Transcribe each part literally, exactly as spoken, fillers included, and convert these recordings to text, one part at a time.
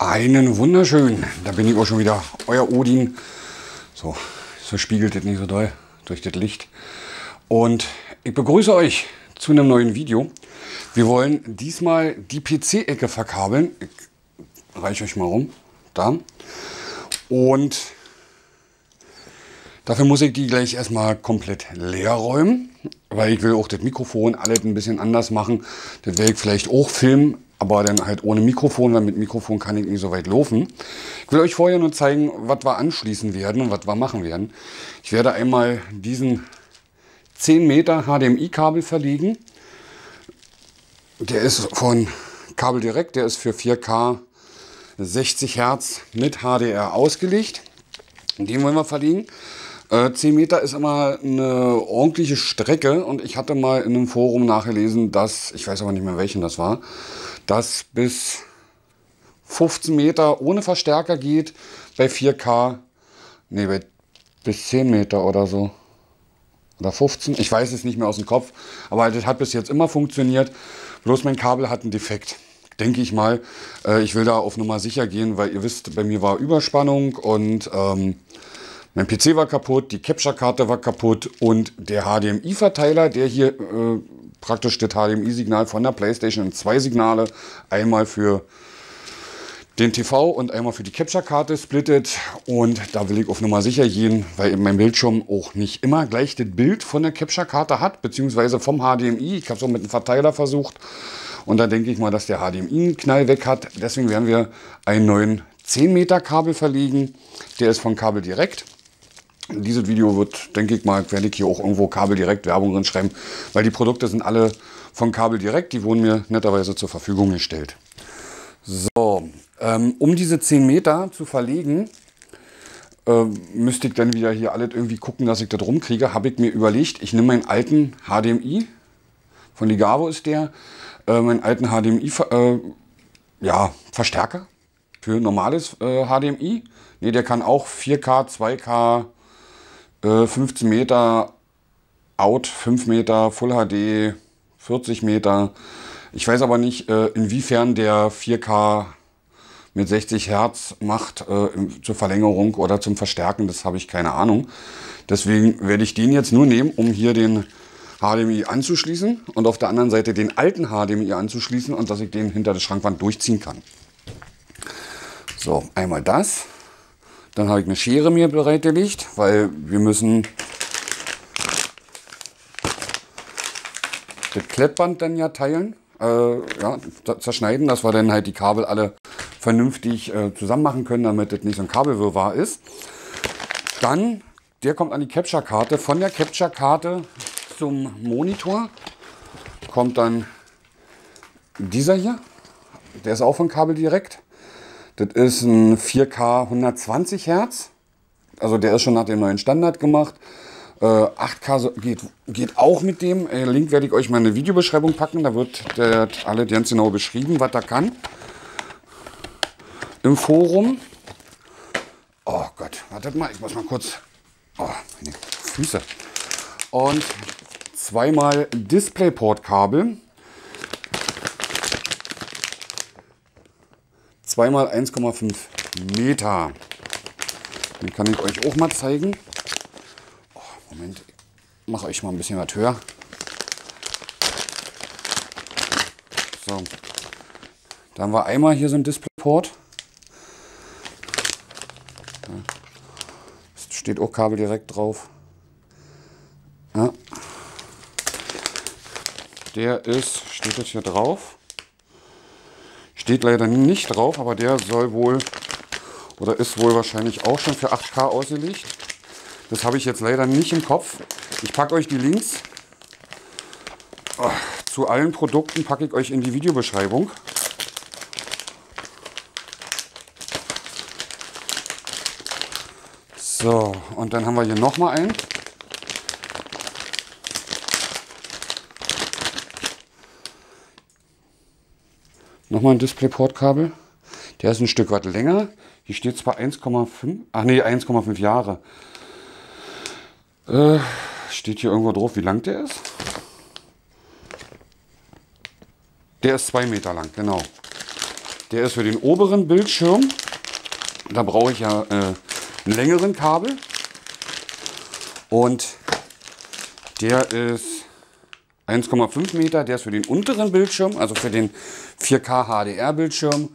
Einen wunderschönen, da bin ich auch schon wieder, euer Odin. So, so spiegelt das nicht so doll durch das Licht. Und ich begrüße euch zu einem neuen Video. Wir wollen diesmal die P C-Ecke verkabeln. Ich reiche euch mal rum, da. Und dafür muss ich die gleich erstmal komplett leer räumen, weil ich will auch das Mikrofon alles ein bisschen anders machen. Das werde ich vielleicht auch filmen. Aber dann halt ohne Mikrofon, weil mit Mikrofon kann ich nicht so weit laufen. Ich will euch vorher nur zeigen, was wir anschließen werden und was wir machen werden. Ich werde einmal diesen zehn Meter H D M I-Kabel verlegen. Der ist von KabelDirekt, der ist für vier K sechzig Hertz mit H D R ausgelegt. Den wollen wir verlegen. zehn Meter ist immer eine ordentliche Strecke und ich hatte mal in einem Forum nachgelesen, dass, ich weiß aber nicht mehr welchen das war, dass bis fünfzehn Meter ohne Verstärker geht, bei vier K, nee, bei bis zehn Meter oder so, oder fünfzehn, ich weiß es nicht mehr aus dem Kopf, aber das hat bis jetzt immer funktioniert, bloß mein Kabel hat einen Defekt. Denke ich mal, äh, ich will da auf Nummer sicher gehen, weil ihr wisst, bei mir war Überspannung und ähm, mein P C war kaputt, die Capture-Karte war kaputt und der H D M I-Verteiler, der hier äh, praktisch das H D M I-Signal von der Playstation in zwei Signale, einmal für den T V und einmal für die Capture-Karte splittet. Und da will ich auf Nummer sicher gehen, weil mein Bildschirm auch nicht immer gleich das Bild von der Capture-Karte hat, beziehungsweise vom H D M I. Ich habe es auch mit dem Verteiler versucht und da denke ich mal, dass der H D M I einen Knall weg hat. Deswegen werden wir einen neuen zehn Meter Kabel verlegen. Der ist von KabelDirekt. Dieses Video wird, denke ich mal, werde ich hier auch irgendwo KabelDirekt Werbung drin schreiben, weil die Produkte sind alle von KabelDirekt, die wurden mir netterweise zur Verfügung gestellt. So, ähm, um diese zehn Meter zu verlegen, ähm, müsste ich dann wieder hier alles irgendwie gucken, dass ich das rumkriege. Habe ich mir überlegt, ich nehme meinen alten H D M I, von Ligavo ist der, äh, meinen alten H D M I, äh, ja, Verstärker für normales äh, H D M I. Ne, der kann auch vier K, zwei K, fünfzehn Meter Out, fünf Meter Full H D, vierzig Meter. Ich weiß aber nicht, inwiefern der vier K mit sechzig Hertz macht zur Verlängerung oder zum Verstärken. Das habe ich keine Ahnung. Deswegen werde ich den jetzt nur nehmen, um hier den H D M I anzuschließen und auf der anderen Seite den alten H D M I anzuschließen und dass ich den hinter der Schrankwand durchziehen kann. So, einmal das. Dann habe ich eine Schere mir bereitgelegt, weil wir müssen das Klettband dann ja teilen, äh, ja, zerschneiden, dass wir dann halt die Kabel alle vernünftig äh, zusammen machen können, damit das nicht so ein Kabelwirrwarr ist. Dann, der kommt an die Capture-Karte. Von der Capture-Karte zum Monitor kommt dann dieser hier. Der ist auch von KabelDirekt. Das ist ein vier K hundertzwanzig Hertz, also der ist schon nach dem neuen Standard gemacht. Äh, acht K geht, geht auch mit dem. Äh, Link werde ich euch mal in eine Videobeschreibung packen, da wird äh, alles ganz genau beschrieben, was er kann. Im Forum. Oh Gott, wartet mal, ich muss mal kurz... Oh, meine Füße. Und zweimal DisplayPort-Kabel. Zweimal eins Komma fünf Meter. Den kann ich euch auch mal zeigen. Oh, Moment, ich mache euch mal ein bisschen was höher. So. Da haben wir einmal hier so ein DisplayPort. Es steht auch KabelDirekt drauf. Ja. Der ist, steht jetzt hier drauf. Steht leider nicht drauf, aber der soll wohl oder ist wohl wahrscheinlich auch schon für acht K ausgelegt. Das habe ich jetzt leider nicht im Kopf. Ich packe euch die Links oh, zu allen Produkten, packe ich euch in die Videobeschreibung. So, und dann haben wir hier nochmal einen. Nochmal ein DisplayPort-Kabel. Der ist ein Stück weit länger. Hier steht zwar eins Komma fünf, ach nee, eins Komma fünf Jahre. Äh, steht hier irgendwo drauf, wie lang der ist? Der ist zwei Meter lang, genau. Der ist für den oberen Bildschirm. Da brauche ich ja äh, einen längeren Kabel. Und der ist eins Komma fünf Meter. Der ist für den unteren Bildschirm, also für den vier K H D R-Bildschirm.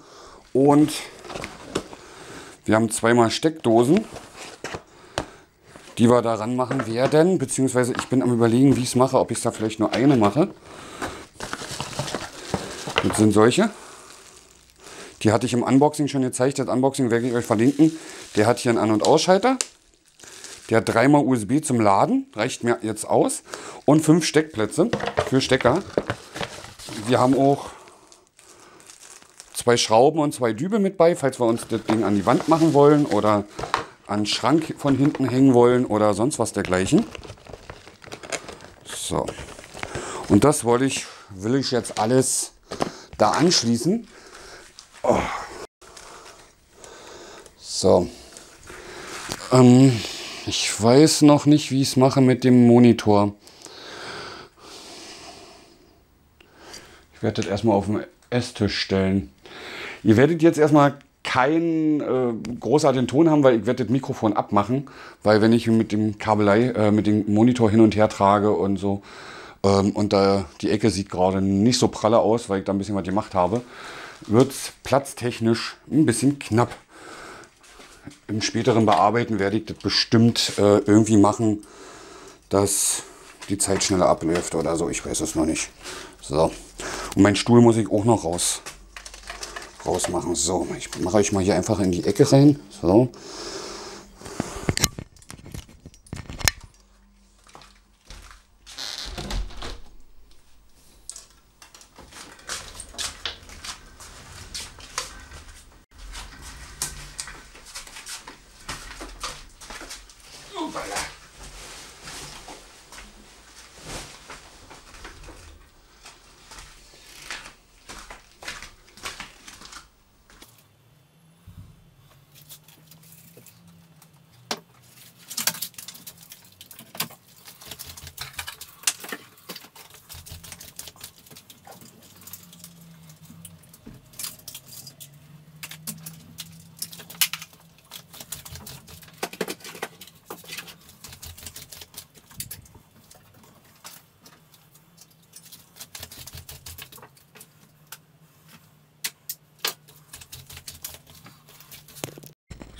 Und wir haben zweimal Steckdosen, die wir da ran machen werden. Beziehungsweise ich bin am Überlegen, wie ich es mache, ob ich da vielleicht nur eine mache. Das sind solche. Die hatte ich im Unboxing schon gezeigt. Das Unboxing werde ich euch verlinken. Der hat hier einen An- und Ausschalter. Der hat dreimal U S B zum Laden. Reicht mir jetzt aus. Und fünf Steckplätze für Stecker. Wir haben auch zwei Schrauben und zwei Dübel mit bei, falls wir uns das Ding an die Wand machen wollen oder an den Schrank von hinten hängen wollen oder sonst was dergleichen. So. Und das wollte ich, will ich jetzt alles da anschließen. Oh. So. Ähm, ich weiß noch nicht, wie ich es mache mit dem Monitor. Ich werde das erstmal auf den Esstisch stellen. Ihr werdet jetzt erstmal keinen äh, großartigen Ton haben, weil ich werde das Mikrofon abmachen, weil wenn ich mit dem Kabelei, äh, mit dem Monitor hin und her trage und so, ähm, und da die Ecke sieht gerade nicht so pralle aus, weil ich da ein bisschen was gemacht habe, wird es platztechnisch ein bisschen knapp. Im späteren Bearbeiten werde ich das bestimmt äh, irgendwie machen, dass die Zeit schneller abläuft oder so. Ich weiß es noch nicht. So. Und meinen Stuhl muss ich auch noch raus, raus machen. So, ich mache euch mal hier einfach in die Ecke rein. So.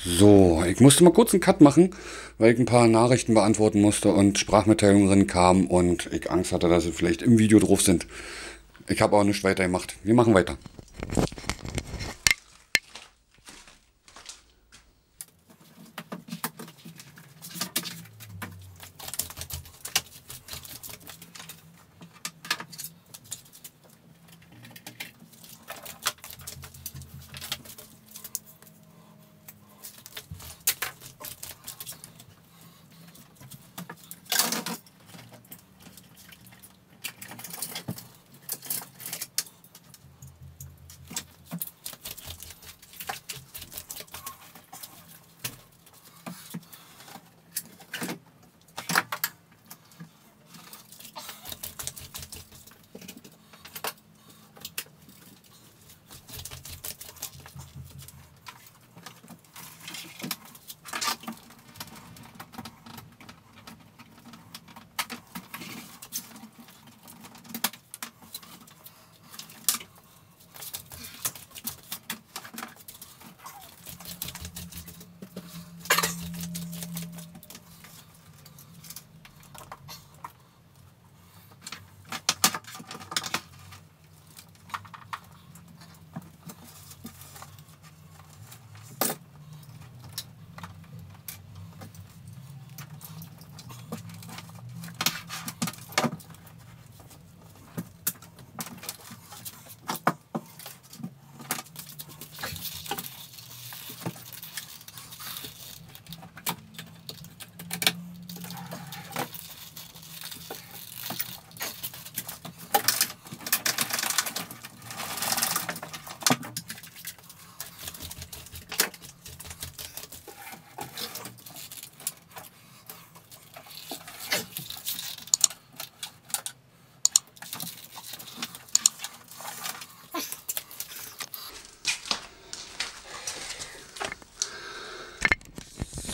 So, ich musste mal kurz einen Cut machen, weil ich ein paar Nachrichten beantworten musste und Sprachmitteilungen kamen und ich Angst hatte, dass sie vielleicht im Video drauf sind. Ich habe auch nicht weiter gemacht. Wir machen weiter.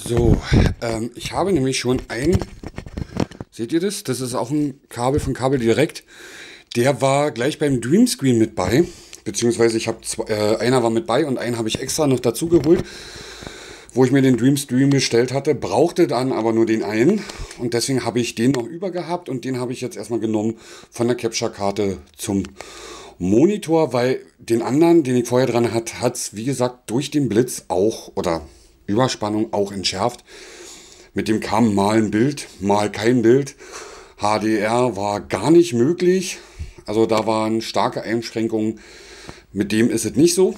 So, ähm, ich habe nämlich schon ein, seht ihr das? Das ist auch ein Kabel von KabelDirekt. Der war gleich beim Dreamscreen mit bei, beziehungsweise ich habe zwei, äh, einer war mit bei und einen habe ich extra noch dazu geholt, wo ich mir den Dreamscreen bestellt hatte, brauchte dann aber nur den einen und deswegen habe ich den noch übergehabt und den habe ich jetzt erstmal genommen von der Capture-Karte zum Monitor, weil den anderen, den ich vorher dran hatte, hat es wie gesagt durch den Blitz auch oder Überspannung auch entschärft. Mit dem kam mal ein Bild, mal kein Bild. H D R war gar nicht möglich, also da waren starke Einschränkungen, mit dem ist es nicht so.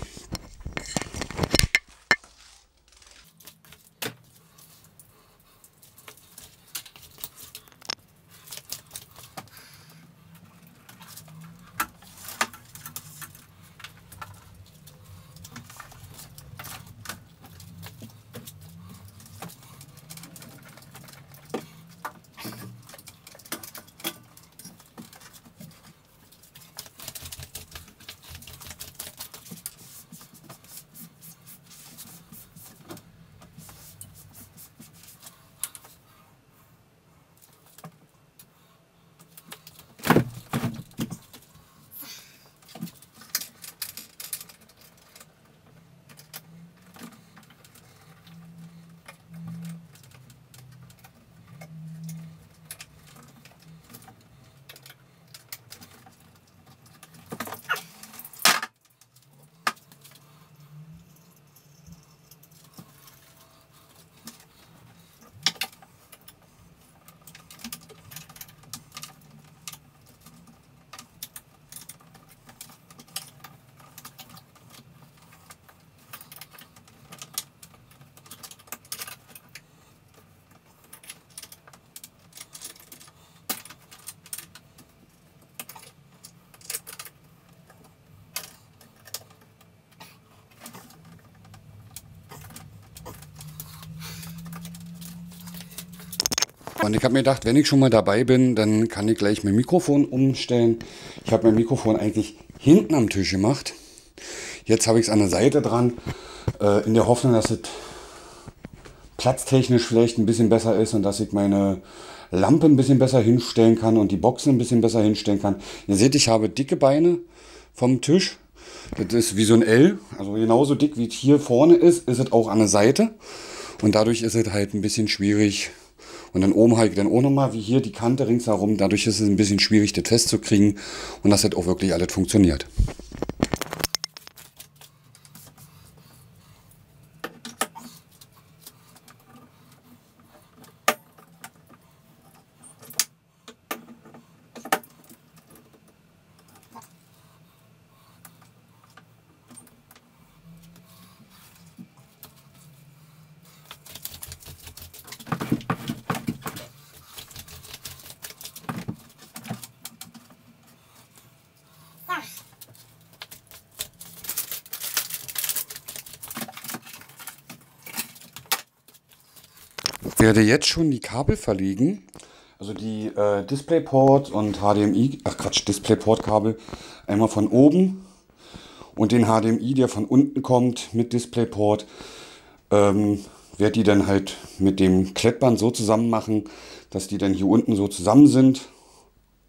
Und ich habe mir gedacht, wenn ich schon mal dabei bin, dann kann ich gleich mein Mikrofon umstellen. Ich habe mein Mikrofon eigentlich hinten am Tisch gemacht. Jetzt habe ich es an der Seite dran, äh, in der Hoffnung, dass es platztechnisch vielleicht ein bisschen besser ist und dass ich meine Lampe ein bisschen besser hinstellen kann und die Boxen ein bisschen besser hinstellen kann. Ihr seht, ich habe dicke Beine vom Tisch. Das ist wie so ein L, also genauso dick wie es hier vorne ist, ist es auch an der Seite. Und dadurch ist es halt ein bisschen schwierig. Und dann oben halt dann auch nochmal, wie hier, die Kante ringsherum. Dadurch ist es ein bisschen schwierig, das festzukriegen und dass das auch wirklich alles funktioniert. Ich werde jetzt schon die Kabel verlegen, also die äh, DisplayPort und H D M I, ach Quatsch, DisplayPort-Kabel, einmal von oben und den H D M I, der von unten kommt mit DisplayPort, ähm, werde die dann halt mit dem Klettband so zusammen machen, dass die dann hier unten so zusammen sind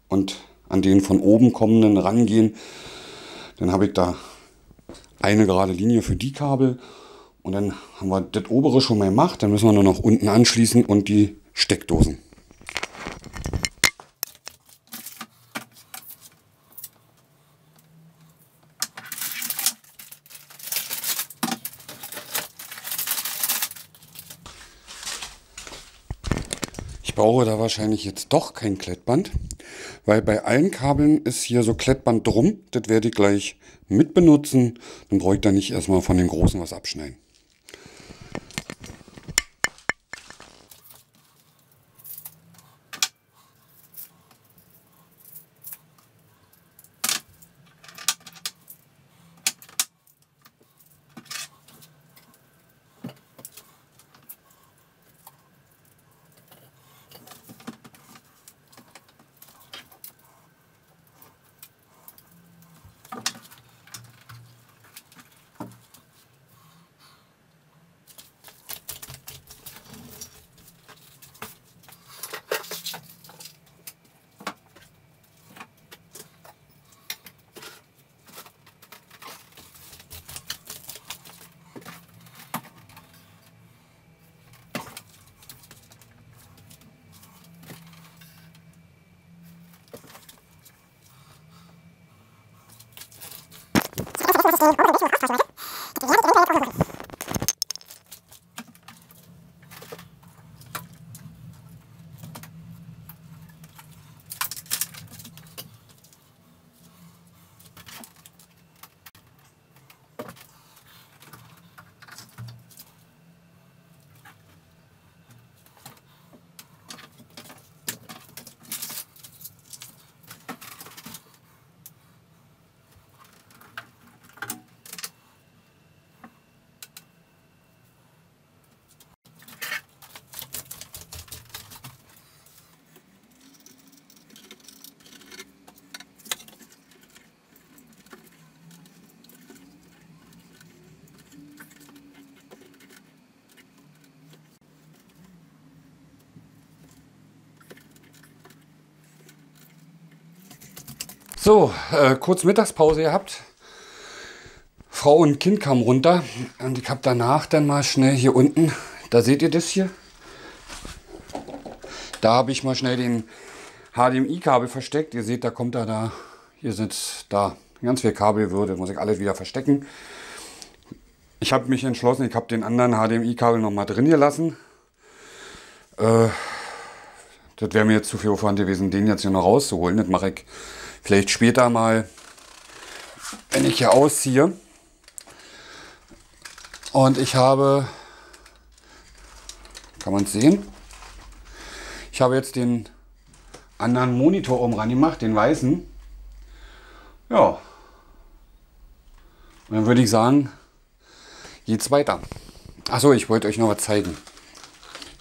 und an den von oben kommenden rangehen. Dann habe ich da eine gerade Linie für die Kabel. Und dann haben wir das obere schon mal gemacht, dann müssen wir nur noch unten anschließen und die Steckdosen. Ich brauche da wahrscheinlich jetzt doch kein Klettband, weil bei allen Kabeln ist hier so Klettband drum. Das werde ich gleich mit benutzen, dann brauche ich da nicht erstmal von den großen was abschneiden. So, äh, kurz Mittagspause gehabt. Frau und Kind kamen runter und ich habe danach dann mal schnell hier unten, da seht ihr das hier, da habe ich mal schnell den H D M I-Kabel versteckt. Ihr seht, da kommt er da, hier sind da ganz viel Kabelwürde, muss ich alles wieder verstecken. Ich habe mich entschlossen, ich habe den anderen H D M I-Kabel noch mal drin gelassen. Äh, das wäre mir jetzt zu viel Aufwand gewesen, den jetzt hier noch rauszuholen. Das mache ich vielleicht später mal, wenn ich hier ausziehe. Und ich habe, kann man es sehen? Ich habe jetzt den anderen Monitor oben ran gemacht, den weißen. Ja. Und dann würde ich sagen, geht's weiter. Achso, ich wollte euch noch was zeigen.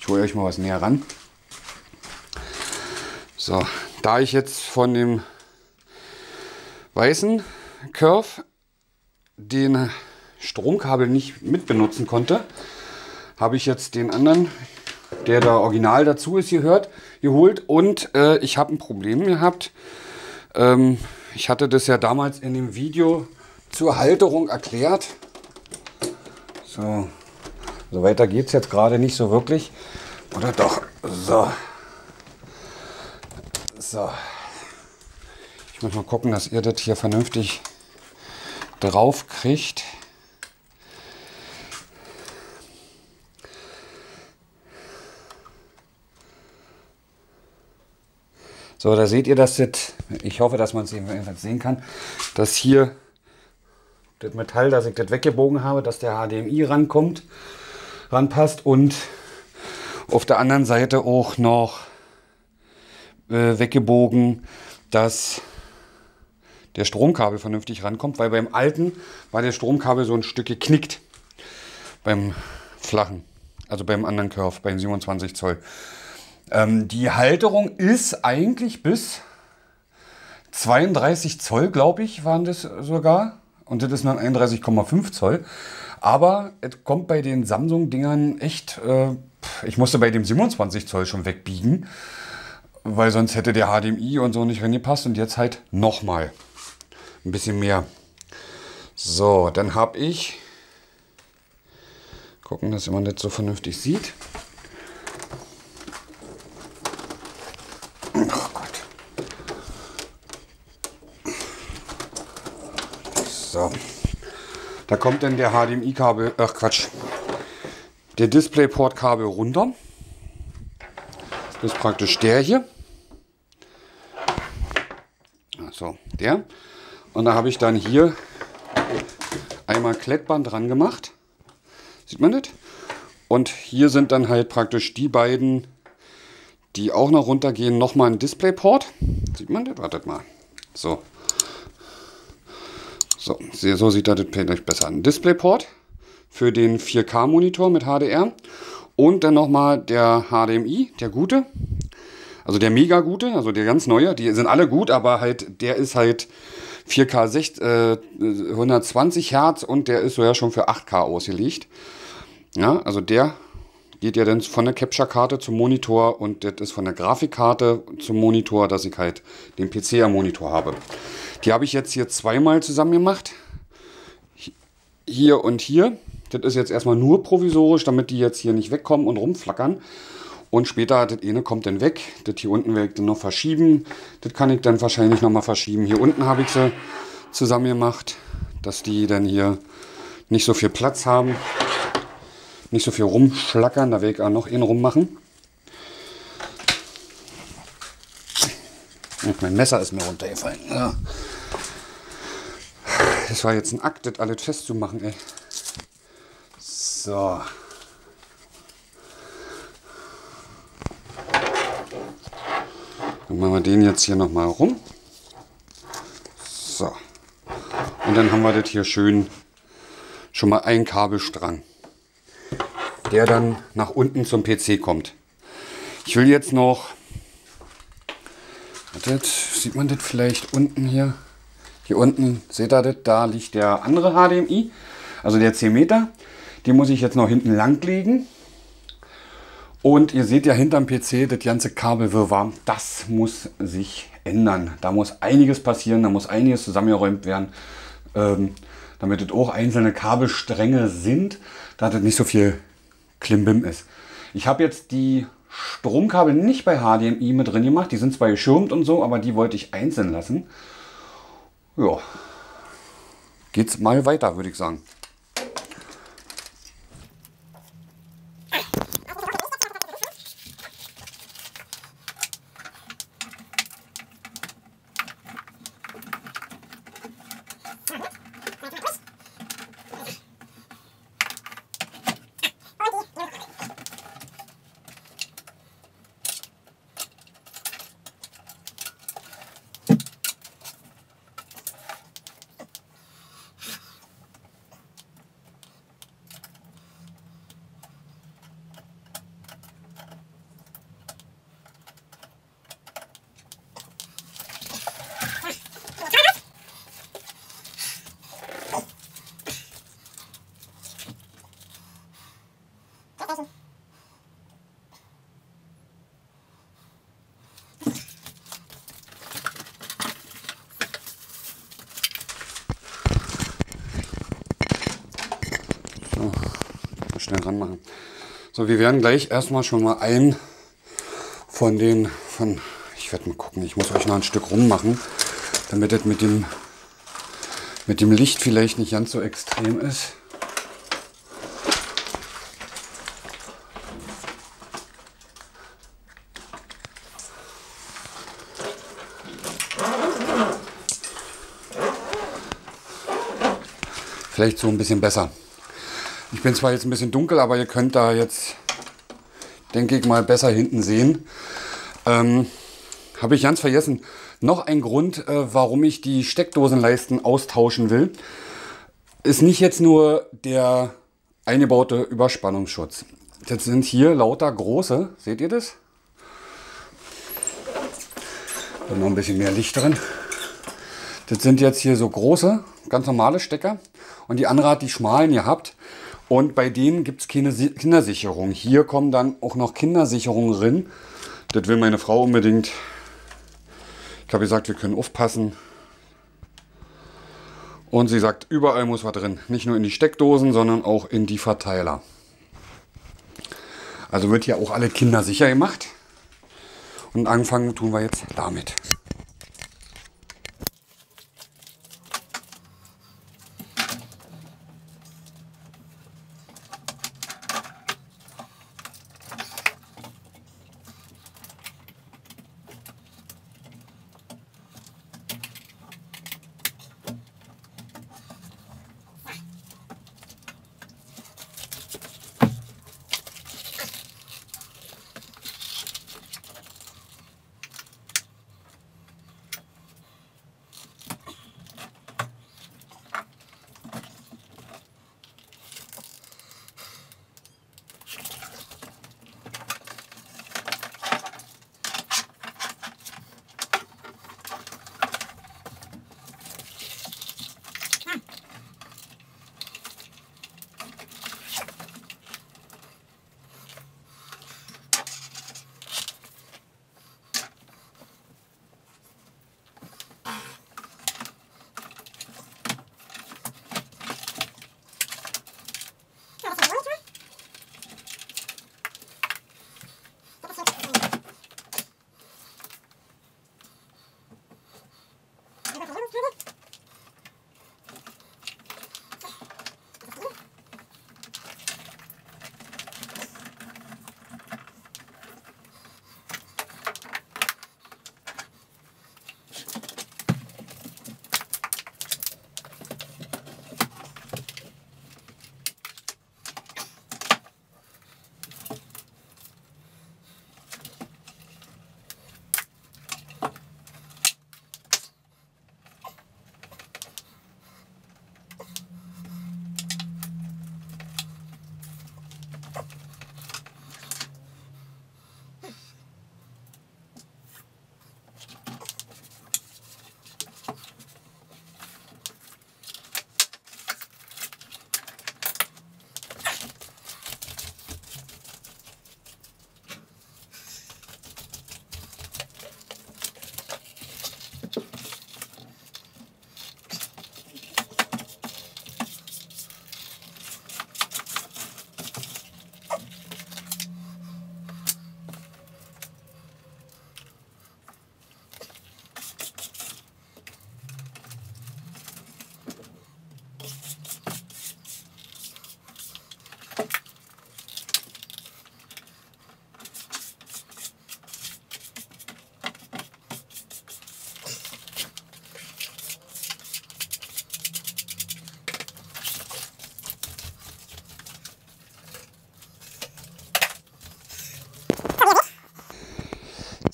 Ich hole euch mal was näher ran. So, da ich jetzt von dem weißen Curve den Stromkabel nicht mit benutzen konnte, habe ich jetzt den anderen, der da original dazu ist, gehört, geholt. Und äh, ich habe ein Problem gehabt. Ähm, ich hatte das ja damals in dem Video zur Halterung erklärt. So, so weiter geht es jetzt gerade nicht so wirklich. Oder doch? So. So. Ich muss mal gucken, dass ihr das hier vernünftig drauf kriegt. So, da seht ihr das jetzt. Ich hoffe, dass man es jedenfalls sehen kann, dass hier das Metall, dass ich das weggebogen habe, dass der H D M I rankommt, ranpasst und auf der anderen Seite auch noch äh, weggebogen, dass der Stromkabel vernünftig rankommt, weil beim alten war der Stromkabel so ein Stück geknickt. Beim flachen, also beim anderen Curve, beim siebenundzwanzig Zoll. Ähm, die Halterung ist eigentlich bis zweiunddreißig Zoll, glaube ich, waren das sogar. Und das ist dann einunddreißig Komma fünf Zoll. Aber es kommt bei den Samsung-Dingern echt, äh, ich musste bei dem siebenundzwanzig Zoll schon wegbiegen, weil sonst hätte der H D M I und so nicht reingepasst. Und jetzt halt nochmal ein bisschen mehr. So, dann habe ich, gucken, dass man das so vernünftig sieht. Oh Gott. So, da kommt dann der H D M I-Kabel, ach Quatsch, der Displayport-Kabel runter. Das ist praktisch der hier. So, der. Und da habe ich dann hier einmal Klettband dran gemacht. Sieht man das? Und hier sind dann halt praktisch die beiden, die auch noch runtergehen, nochmal ein Displayport. Sieht man das? Wartet mal. So. So, so sieht das vielleicht besser an. Displayport für den vier K-Monitor mit H D R. Und dann nochmal der H D M I, der gute. Also der mega gute, also der ganz neue. Die sind alle gut, aber halt der ist halt vier K äh, hundertzwanzig Hertz und der ist so ja schon für acht K ausgelegt. Ja, also der geht ja dann von der Capture-Karte zum Monitor und das ist von der Grafikkarte zum Monitor, dass ich halt den P C am Monitor habe. Die habe ich jetzt hier zweimal zusammen gemacht. Hier und hier. Das ist jetzt erstmal nur provisorisch, damit die jetzt hier nicht wegkommen und rumflackern. Und später, das eine kommt dann weg. Das hier unten werde ich dann noch verschieben. Das kann ich dann wahrscheinlich noch mal verschieben. Hier unten habe ich sie zusammen gemacht. dass die dann hier nicht so viel Platz haben, nicht so viel rumschlackern, da will ich auch noch innen rummachen. Und mein Messer ist mir runtergefallen. Ja. Das war jetzt ein Akt, das alles festzumachen, ey. So. Dann machen wir den jetzt hier nochmal rum. So. Und dann haben wir das hier schön schon mal ein Kabelstrang, der dann nach unten zum P C kommt. Ich will jetzt noch, wartet, sieht man das vielleicht unten hier? Hier unten, seht ihr das? Da liegt der andere H D M I, also der zehn Meter. Den muss ich jetzt noch hinten lang legen. Und ihr seht ja hinterm P C das ganze Kabelwirrwarr, das muss sich ändern. Da muss einiges passieren, da muss einiges zusammengeräumt werden, ähm, damit das auch einzelne Kabelstränge sind, da das nicht so viel Klimbim ist. Ich habe jetzt die Stromkabel nicht bei H D M I mit drin gemacht, die sind zwar geschirmt und so, aber die wollte ich einzeln lassen. Ja, geht's mal weiter, würde ich sagen. Ran machen. So, wir werden gleich erstmal schon mal einen von den von ich werde mal gucken, ich muss euch noch ein Stück rummachen, damit das mit dem mit dem Licht vielleicht nicht ganz so extrem ist. Vielleicht so ein bisschen besser. Ich bin zwar jetzt ein bisschen dunkel, aber ihr könnt da jetzt, denke ich mal, besser hinten sehen. Ähm, habe ich ganz vergessen. Noch ein Grund, äh, warum ich die Steckdosenleisten austauschen will, ist nicht jetzt nur der eingebaute Überspannungsschutz. Das sind hier lauter große, seht ihr das? Da noch ein bisschen mehr Licht drin. Das sind jetzt hier so große, ganz normale Stecker. Und die andere hat die schmalen gehabt. Und bei denen gibt es keine Kindersicherung. Hier kommen dann auch noch Kindersicherungen drin. Das will meine Frau unbedingt. Ich habe gesagt, wir können aufpassen. Und sie sagt, überall muss was drin. Nicht nur in die Steckdosen, sondern auch in die Verteiler. Also wird hier auch alle kindersicher gemacht. Und anfangen tun wir jetzt damit.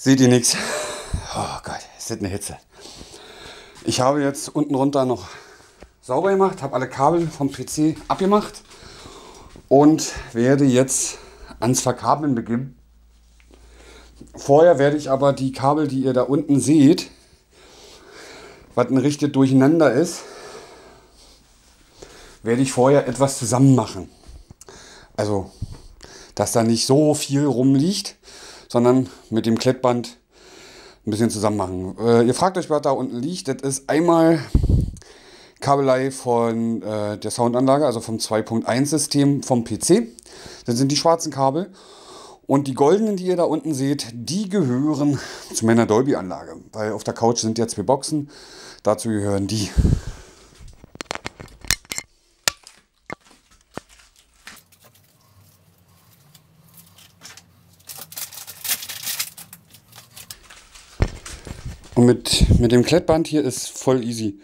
Seht ihr nichts? Oh Gott, ist das eine Hitze. Ich habe jetzt unten runter noch sauber gemacht, habe alle Kabel vom P C abgemacht und werde jetzt ans Verkabeln beginnen. Vorher werde ich aber die Kabel, die ihr da unten seht, was ein richtig Durcheinander ist, werde ich vorher etwas zusammen machen. Also, dass da nicht so viel rumliegt, sondern mit dem Klettband ein bisschen zusammen machen. Äh, ihr fragt euch, was da unten liegt. Das ist einmal Kabelei von äh, der Soundanlage, also vom zwei Punkt eins System vom P C. Das sind die schwarzen Kabel. Und die goldenen, die ihr da unten seht, die gehören zu meiner Dolby-Anlage. Weil auf der Couch sind ja zwei Boxen. Dazu gehören die. Und mit, mit dem Klettband hier ist voll easy.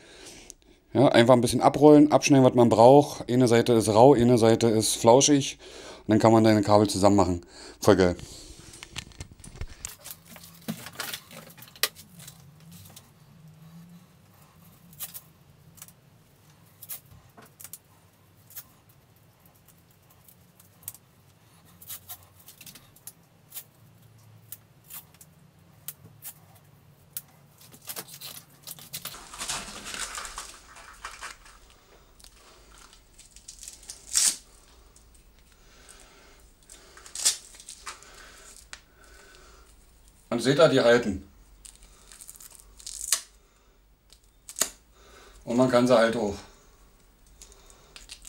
Ja, einfach ein bisschen abrollen, abschneiden, was man braucht. Eine Seite ist rau, eine Seite ist flauschig. Und dann kann man deine Kabel zusammen machen. Voll geil. Und seht ihr, die halten. Und man kann sie halt auch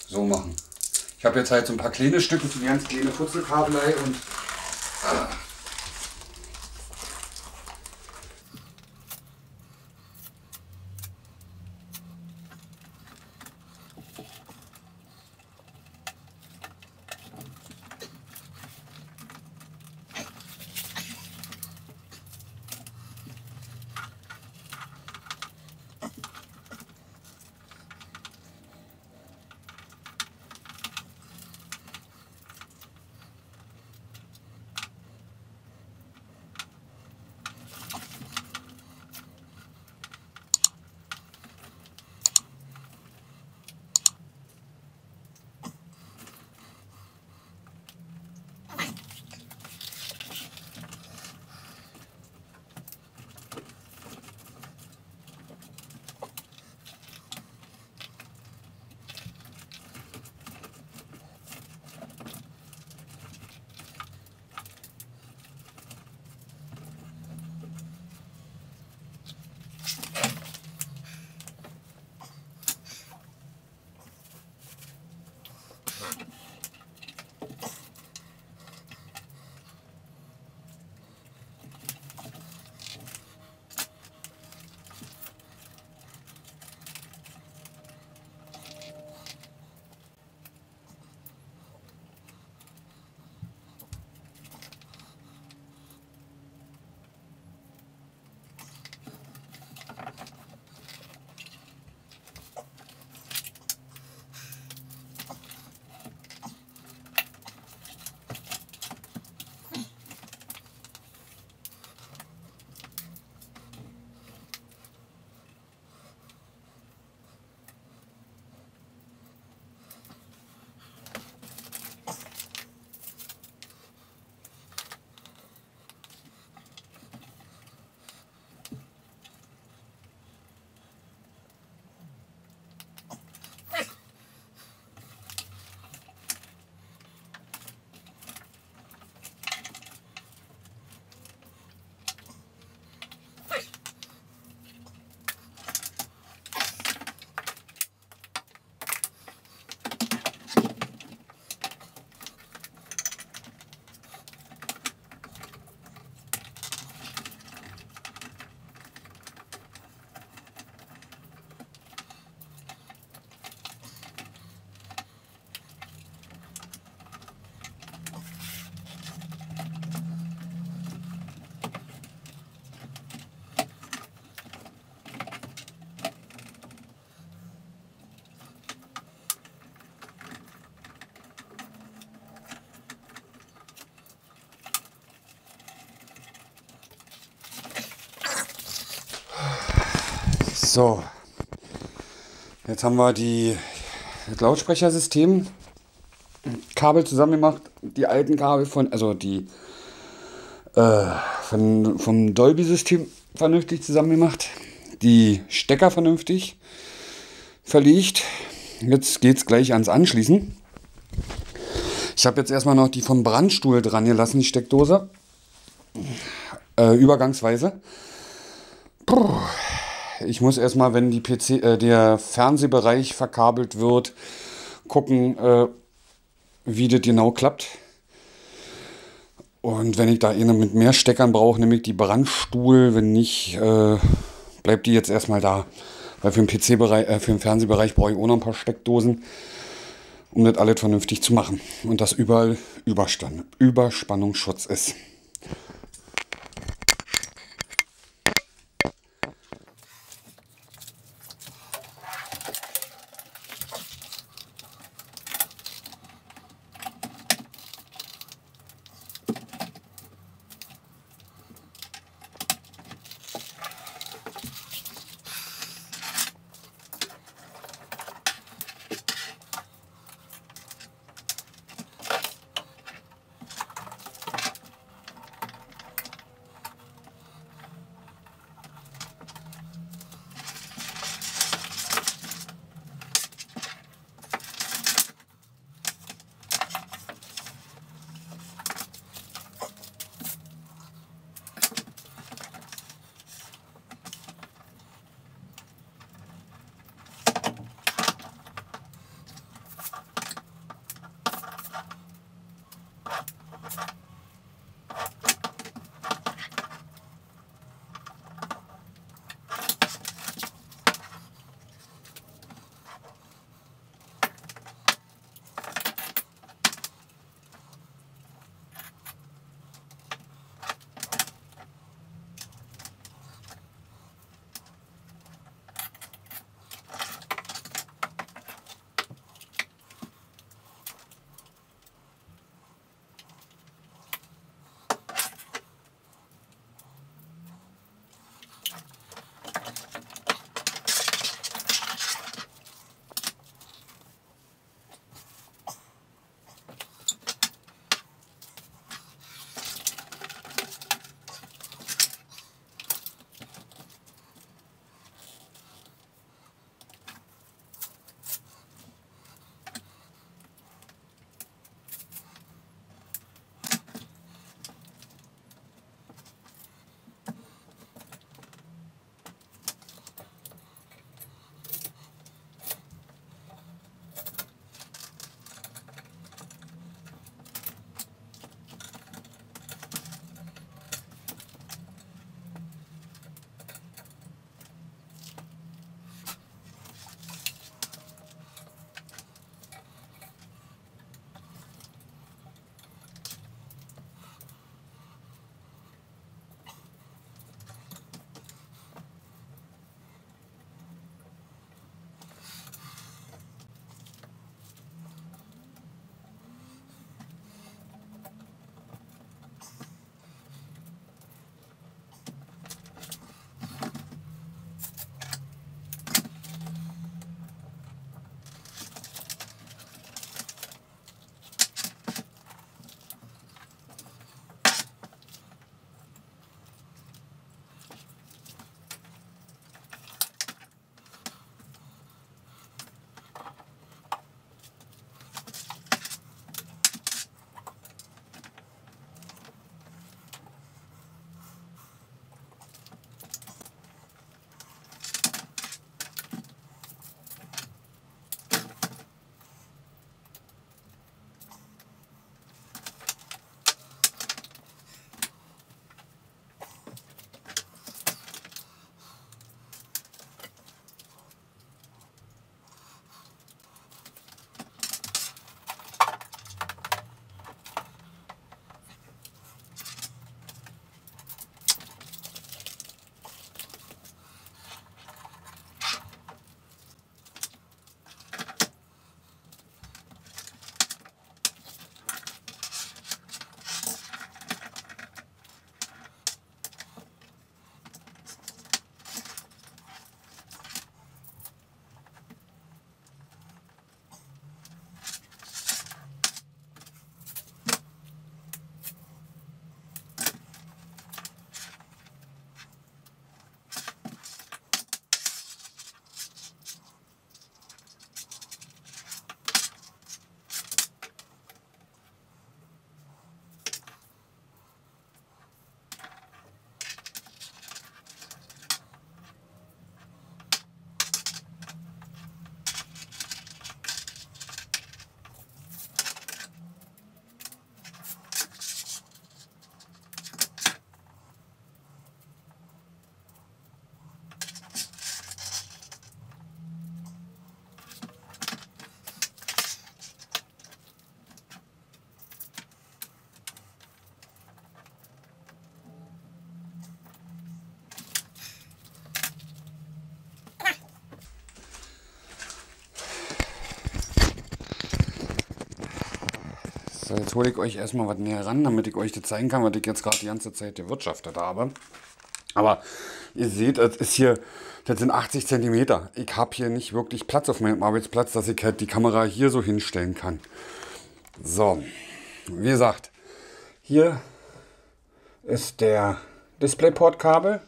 so machen. Ich habe jetzt halt so ein paar kleine Stücke für die ganz kleine Futzelkabelei und ah. So, jetzt haben wir die, das Lautsprechersystem, Kabel zusammen gemacht, die alten Kabel von, also die äh, von, vom Dolby-System vernünftig zusammen gemacht, die Stecker vernünftig verlegt. Jetzt geht es gleich ans Anschließen. Ich habe jetzt erstmal noch die vom Brandstuhl dran gelassen, die Steckdose. Äh, übergangsweise. Puh. Ich muss erstmal, wenn die P C, äh, der Fernsehbereich verkabelt wird, gucken, äh, wie das genau klappt. Und wenn ich da eine mit mehr Steckern brauche, nehme ich die Brandstuhl. Wenn nicht, äh, bleibt die jetzt erstmal da. Weil für den P C-Bereich, äh, für den Fernsehbereich brauche ich auch noch ein paar Steckdosen, um das alles vernünftig zu machen. Und dass überall Überstand, Überspannungsschutz ist. So, jetzt hole ich euch erstmal was näher ran, damit ich euch das zeigen kann, was ich jetzt gerade die ganze Zeit gewirtschaftet habe. Aber ihr seht, das ist hier, das sind achtzig Zentimeter. Ich habe hier nicht wirklich Platz auf meinem Arbeitsplatz, dass ich halt die Kamera hier so hinstellen kann. So, wie gesagt, hier ist der DisplayPort-Kabel.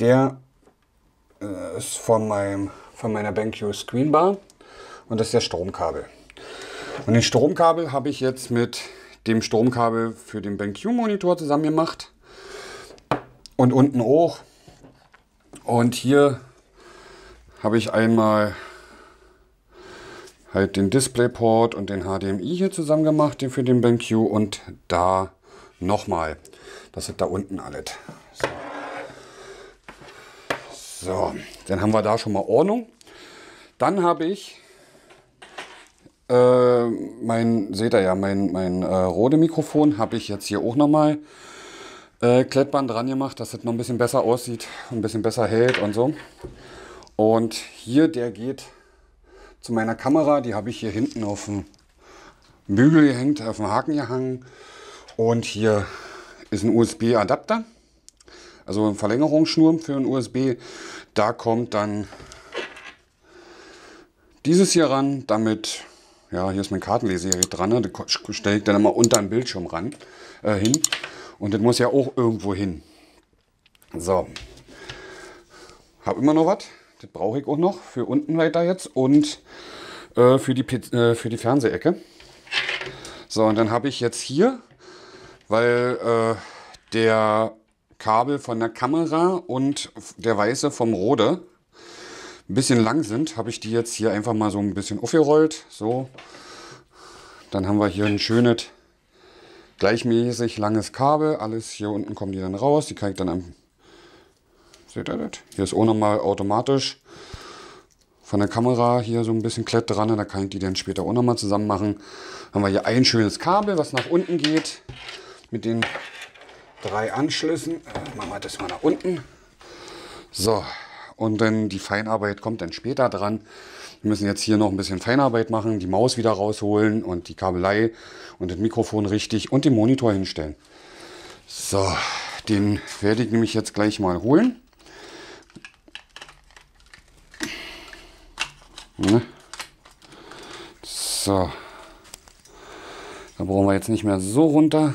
Der ist von, meinem, von meiner BenQ Screenbar und das ist der Stromkabel. Und den Stromkabel habe ich jetzt mit dem Stromkabel für den BenQ-Monitor zusammen gemacht. Und unten hoch. Und hier habe ich einmal halt den DisplayPort und den H D M I hier zusammen gemacht, den für den BenQ. Und da nochmal. Das ist da unten alles. So. So, dann haben wir da schon mal Ordnung. Dann habe ich Äh, mein, seht ihr ja, mein, mein äh, Rode-Mikrofon habe ich jetzt hier auch nochmal äh, Klettband dran gemacht, dass das noch ein bisschen besser aussieht, ein bisschen besser hält und so. Und hier, der geht zu meiner Kamera, die habe ich hier hinten auf dem Bügel gehängt, auf dem Haken gehangen. Und hier ist ein U S B-Adapter, also eine Verlängerungsschnur für ein U S B. Da kommt dann dieses hier ran, damit... Ja, hier ist mein Kartenlesegerät dran, ne? Das stelle ich dann immer unter den Bildschirm ran, äh, hin. Und das muss ja auch irgendwo hin. So. Habe immer noch was. Das brauche ich auch noch für unten weiter jetzt und äh, für die, äh, für die Fernsehecke. So, und dann habe ich jetzt hier, weil äh, der Kabel von der Kamera und der weiße vom Rode bisschen lang sind, habe ich die jetzt hier einfach mal so ein bisschen aufgerollt. So, dann haben wir hier ein schönes, gleichmäßig langes Kabel. Alles hier unten kommen die dann raus. Die kann ich dann am... Seht ihr das? Hier ist auch nochmal automatisch von der Kamera hier so ein bisschen Klett dran. Da kann ich die dann später auch nochmal zusammen machen. Haben wir hier ein schönes Kabel, was nach unten geht. Mit den drei Anschlüssen. Machen wir das mal nach unten. So. Und dann die Feinarbeit kommt dann später dran. Wir müssen jetzt hier noch ein bisschen Feinarbeit machen, die Maus wieder rausholen und die Kabelei und das Mikrofon richtig und den Monitor hinstellen. So, den werde ich nämlich jetzt gleich mal holen. So, da brauchen wir jetzt nicht mehr so runter.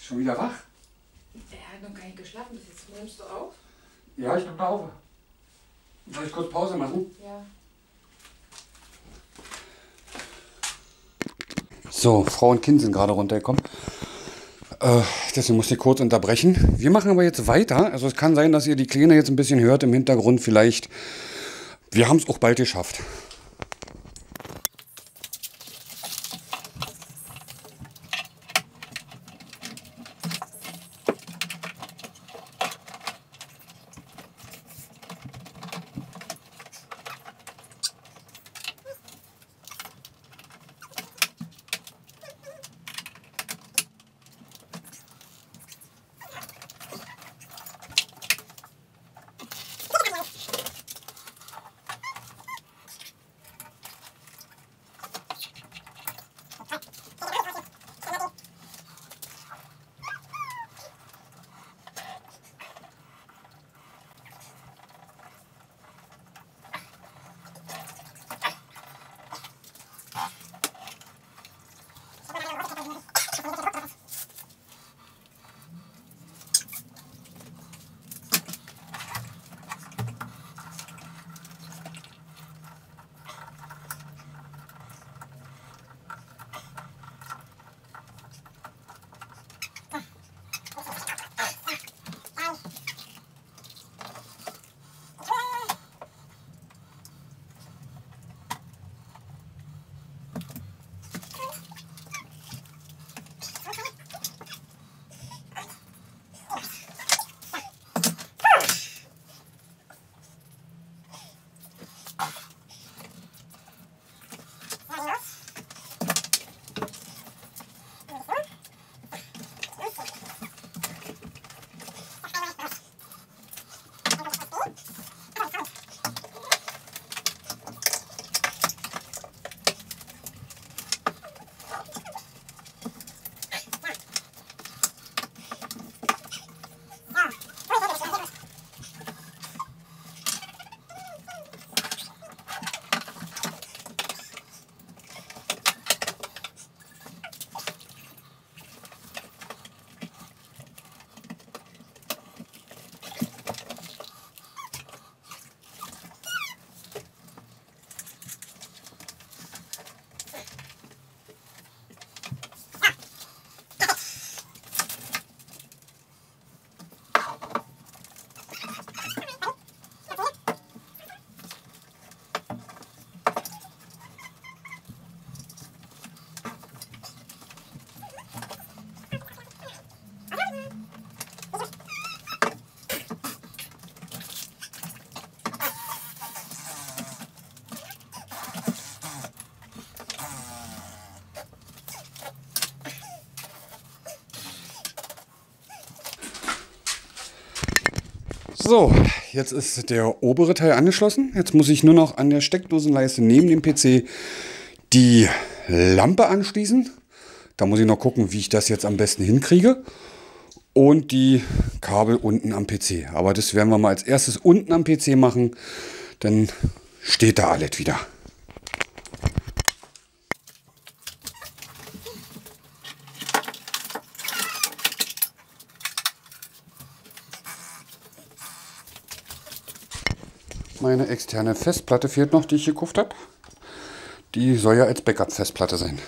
Schon wieder wach? Er hat noch gar nicht geschlafen, bis jetzt nimmst du auf? Ja, ich nehme auf. Soll ich kurz Pause machen? Ja. So, Frau und Kind sind gerade runtergekommen. Äh, deswegen musste ich kurz unterbrechen. Wir machen aber jetzt weiter. Also es kann sein, dass ihr die Kleine jetzt ein bisschen hört im Hintergrund vielleicht. Wir haben es auch bald geschafft. So, jetzt ist der obere Teil angeschlossen. Jetzt muss ich nur noch an der Steckdosenleiste neben dem P C die Lampe anschließen. Da muss ich noch gucken, wie ich das jetzt am besten hinkriege. Und die Kabel unten am P C. Aber das werden wir mal als erstes unten am P C machen. Dann steht da alles wieder. Meine externe Festplatte fehlt noch, die ich gekauft habe. Die soll ja als Backup-Festplatte sein.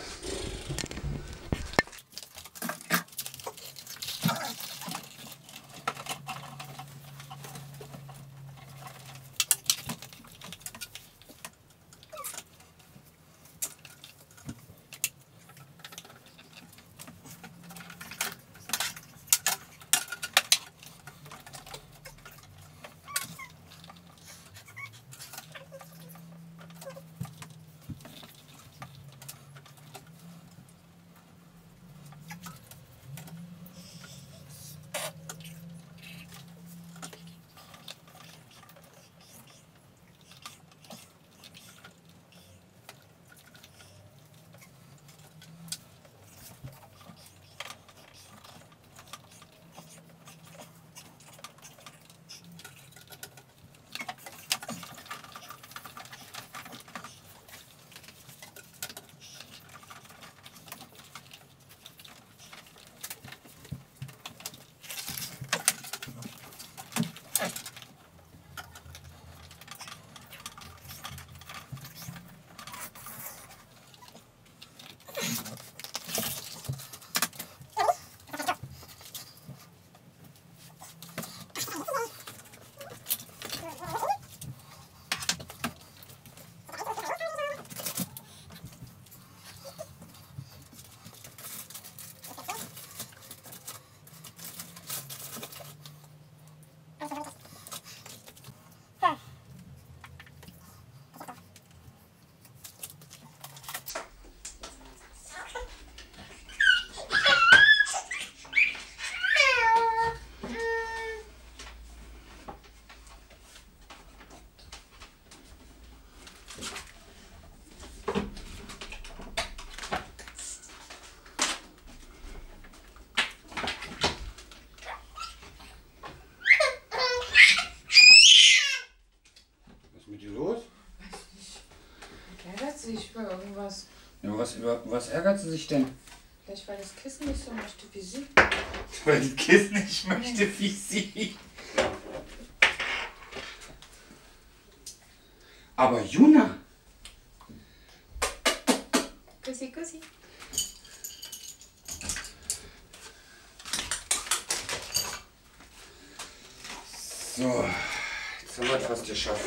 Über was ärgert sie sich denn? Vielleicht, weil das Kissen nicht so möchte wie sie. Weil das Kissen nicht möchte Nein. wie sie. Aber Juna! Kussi, kussi. So, jetzt haben wir es fast geschafft.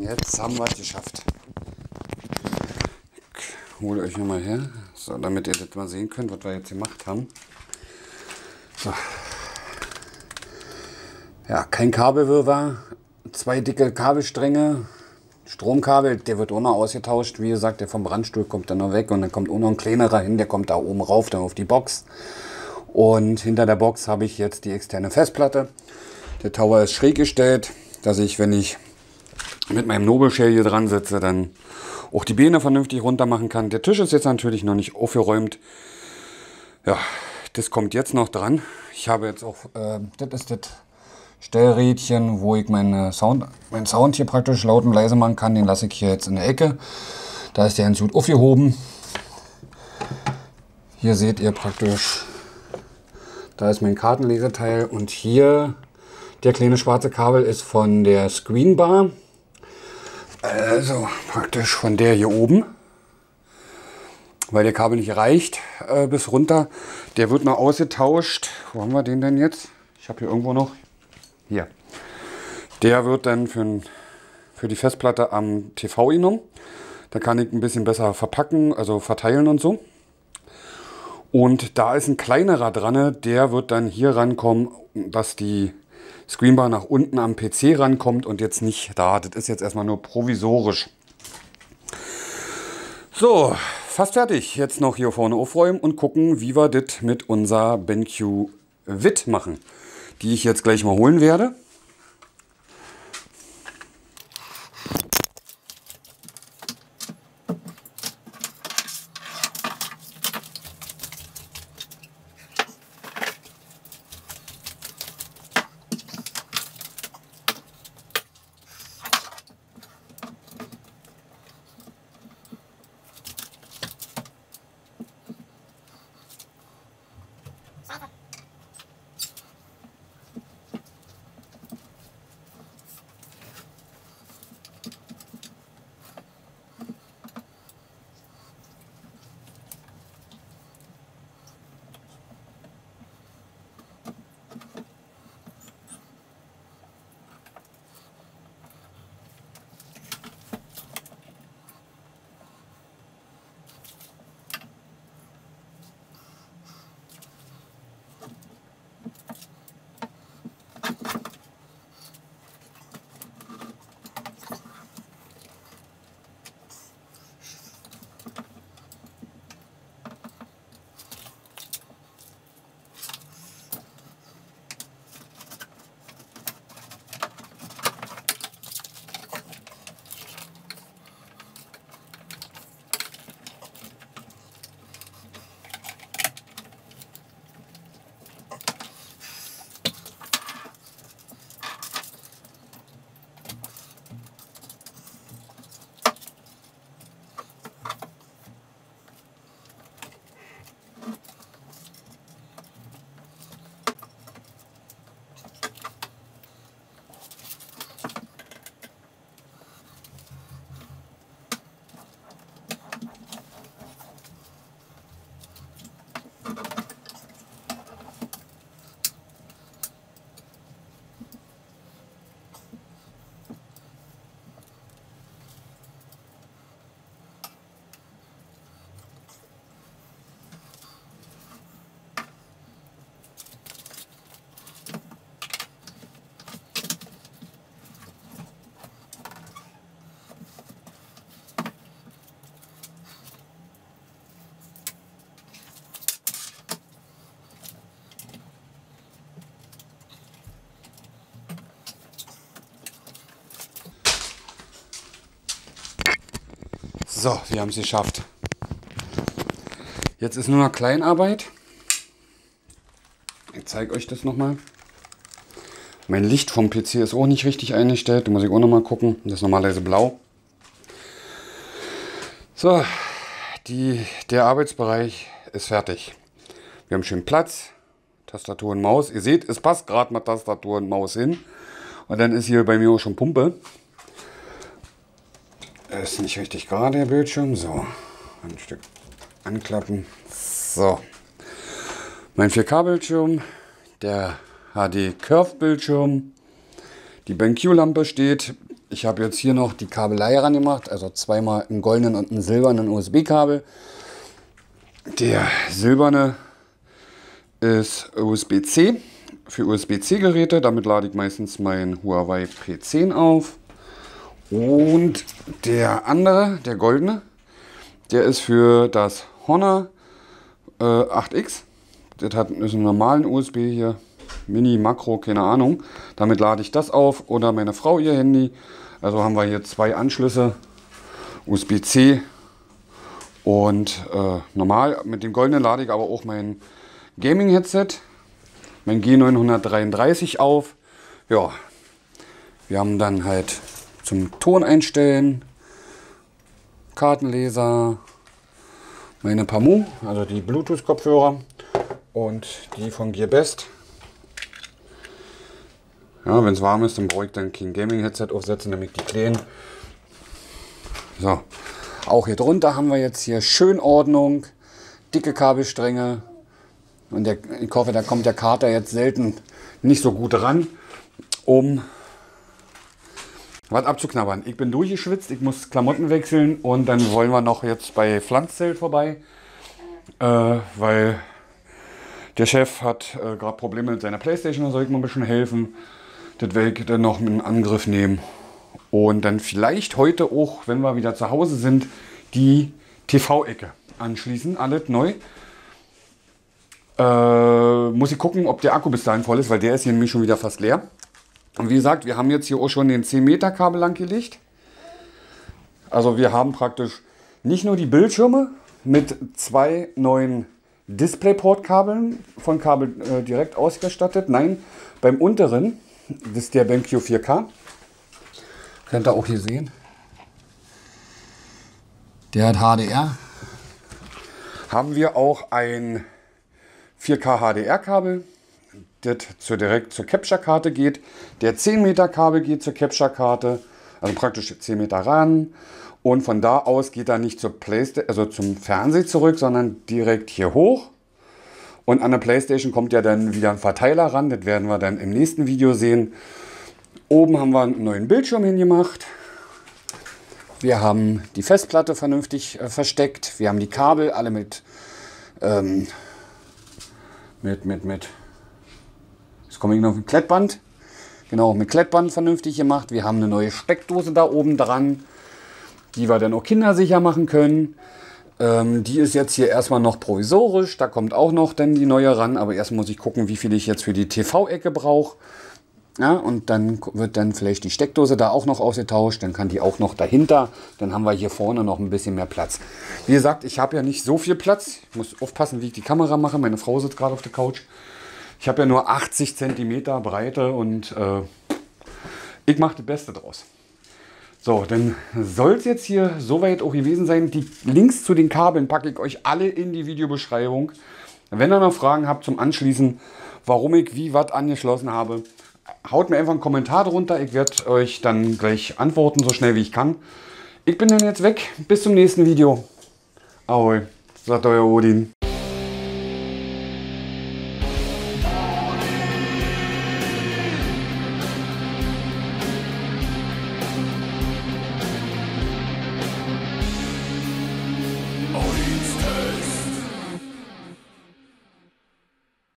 Jetzt haben wir es geschafft. Ich hole euch nochmal her, so, damit ihr das mal sehen könnt, was wir jetzt gemacht haben. So. Ja, kein Kabelwirrwarr, zwei dicke Kabelstränge, Stromkabel, der wird auch noch ausgetauscht. Wie gesagt, der vom Brandstuhl kommt dann noch weg und dann kommt auch noch ein kleinerer hin, der kommt da oben rauf, dann auf die Box. Und hinter der Box habe ich jetzt die externe Festplatte. Der Tower ist schräg gestellt, dass ich, wenn ich mit meinem Nobelshell hier dran sitze, dann auch die Beine vernünftig runter machen kann. Der Tisch ist jetzt natürlich noch nicht aufgeräumt. Ja, das kommt jetzt noch dran. Ich habe jetzt auch, äh, das ist das Stellrädchen, wo ich meine Sound, meinen Sound hier praktisch laut und leise machen kann. Den lasse ich hier jetzt in der Ecke. Da ist der ganz gut aufgehoben. Hier seht ihr praktisch, da ist mein Kartenleseteil. Und hier, der kleine schwarze Kabel ist von der Screenbar. Also praktisch von der hier oben. Weil der Kabel nicht reicht äh, bis runter. Der wird noch ausgetauscht. Wo haben wir den denn jetzt? Ich habe hier irgendwo noch... Hier. Der wird dann für, für die Festplatte am T V genommen. Da kann ich ein bisschen besser verpacken, also verteilen und so. Und da ist ein kleinerer dran, der wird dann hier rankommen, dass die Screenbar nach unten am P C rankommt und jetzt nicht da. Das ist jetzt erstmal nur provisorisch. So, fast fertig. Jetzt noch hier vorne aufräumen und gucken, wie wir das mit unserer BenQ Wit machen, die ich jetzt gleich mal holen werde. So, wir haben es geschafft. Jetzt ist nur noch Kleinarbeit. Ich zeige euch das nochmal. Mein Licht vom P C ist auch nicht richtig eingestellt. Da muss ich auch nochmal gucken. Das ist normalerweise blau. So, die, der Arbeitsbereich ist fertig. Wir haben schön Platz. Tastatur und Maus. Ihr seht, es passt gerade mal Tastatur und Maus hin. Und dann ist hier bei mir auch schon Pumpe. Ist nicht richtig gerade der Bildschirm. So, ein Stück anklappen. So, mein vier K-Bildschirm, der H D-Curve-Bildschirm, die BenQ-Lampe steht. Ich habe jetzt hier noch die Kabelei herangemacht, also zweimal einen goldenen und einen silbernen U S B-Kabel. Der silberne ist U S B C für U S B C-Geräte. Damit lade ich meistens meinen Huawei P zehn auf. Und der andere, der goldene, der ist für das Honor äh, acht X. Das hat einen normalen U S B hier, Mini, Makro, keine Ahnung. Damit lade ich das auf oder meine Frau ihr Handy. Also haben wir hier zwei Anschlüsse, U S B C und äh, normal. Mit dem goldenen lade ich aber auch mein Gaming-Headset, mein G neun drei drei auf. Ja, wir haben dann halt zum Ton einstellen, Kartenleser, meine Pamu, also die Bluetooth-Kopfhörer und die von Gearbest. Ja, wenn es warm ist, dann brauche ich dann kein Gaming-Headset aufsetzen, damit die kleinen. So, auch hier drunter haben wir jetzt hier schön Ordnung, dicke Kabelstränge. Und der, ich hoffe, da kommt der Kater jetzt selten nicht so gut ran, um was abzuknabbern. Ich bin durchgeschwitzt, ich muss Klamotten wechseln und dann wollen wir noch jetzt bei Pflanz-Zelt vorbei, äh, weil der Chef hat äh, gerade Probleme mit seiner Playstation, da soll ich mal ein bisschen helfen. Das werde ich dann noch mit einem Angriff nehmen. Und dann vielleicht heute auch, wenn wir wieder zu Hause sind, die T V-Ecke anschließen, alles neu. Äh, muss ich gucken, ob der Akku bis dahin voll ist, weil der ist hier nämlich schon wieder fast leer. Und wie gesagt, wir haben jetzt hier auch schon den zehn Meter Kabel lang gelegt. Also wir haben praktisch nicht nur die Bildschirme mit zwei neuen DisplayPort-Kabeln von KabelDirekt äh, ausgestattet. Nein, beim unteren, das ist der BenQ vier K, könnt ihr auch hier sehen, der hat H D R, haben wir auch ein vier K H D R-Kabel, das zu direkt zur Capture-Karte geht. Der zehn Meter Kabel geht zur Capture-Karte, also praktisch zehn Meter ran. Und von da aus geht er nicht zur Playsta- also zum Fernseher zurück, sondern direkt hier hoch. Und an der Playstation kommt ja dann wieder ein Verteiler ran. Das werden wir dann im nächsten Video sehen. Oben haben wir einen neuen Bildschirm hingemacht. Wir haben die Festplatte vernünftig äh, versteckt. Wir haben die Kabel alle mit... Ähm, mit, mit, mit... Jetzt komme ich noch auf ein Klettband. Genau, mit Klettband vernünftig gemacht. Wir haben eine neue Steckdose da oben dran, die wir dann auch kindersicher machen können. Ähm, die ist jetzt hier erstmal noch provisorisch. Da kommt auch noch dann die neue ran. Aber erst muss ich gucken, wie viel ich jetzt für die T V-Ecke brauche. Ja, und dann wird dann vielleicht die Steckdose da auch noch ausgetauscht. Dann kann die auch noch dahinter. Dann haben wir hier vorne noch ein bisschen mehr Platz. Wie gesagt, ich habe ja nicht so viel Platz. Ich muss aufpassen, wie ich die Kamera mache. Meine Frau sitzt gerade auf der Couch. Ich habe ja nur achtzig Zentimeter Breite und äh, ich mache das Beste draus. So, dann soll es jetzt hier soweit auch gewesen sein. Die Links zu den Kabeln packe ich euch alle in die Videobeschreibung. Wenn ihr noch Fragen habt zum Anschließen, warum ich wie was angeschlossen habe, haut mir einfach einen Kommentar drunter. Ich werde euch dann gleich antworten, so schnell wie ich kann. Ich bin dann jetzt weg. Bis zum nächsten Video. Ahoi, sagt euer Odin.